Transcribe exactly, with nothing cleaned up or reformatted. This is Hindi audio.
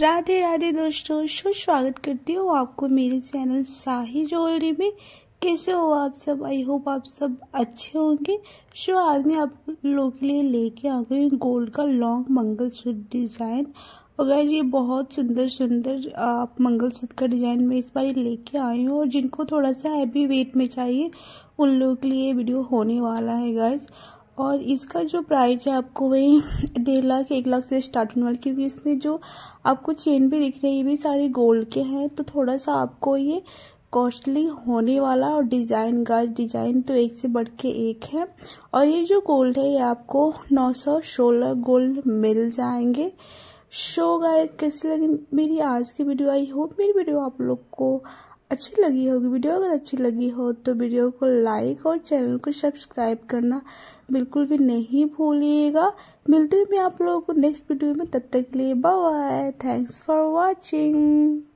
राधे राधे दोस्तों, स्वागत करती हूँ आपको मेरे चैनल शाही ज्वेलरी में। कैसे हो आप सब? आई होप आप सब अच्छे होंगे। सो आज मैं आप लोगों के लिए लेके आ गई हूँ गोल्ड का लॉन्ग मंगलसूत्र डिज़ाइन। अगर ये बहुत सुंदर सुंदर आप मंगलसूत्र का डिज़ाइन मैं इस बार लेके आई हूँ, और जिनको थोड़ा सा हैवी वेट में चाहिए उन लोगों के लिए वीडियो होने वाला है गाइज। और इसका जो प्राइस है आपको वही डेढ़ लाख एक लाख से स्टार्ट होने वाली, क्योंकि इसमें जो आपको चेन भी दिख रही है ये भी सारे गोल्ड के हैं, तो थोड़ा सा आपको ये कॉस्टली होने वाला। और डिज़ाइन गाइस, डिज़ाइन तो एक से बढ़ के एक है। और ये जो गोल्ड है ये आपको नौ सौ सोलह गोल्ड मिल जाएंगे। शो गाइस, कैसी लगी मेरी आज की वीडियो? आई होप मेरी वीडियो आप लोग को अच्छी लगी होगी। वीडियो अगर अच्छी लगी हो तो वीडियो को लाइक और चैनल को सब्सक्राइब करना बिल्कुल भी नहीं भूलिएगा। मिलती हूँ मैं आप लोगों को नेक्स्ट वीडियो में, तब तक के लिए bye bye. Thanks for watching.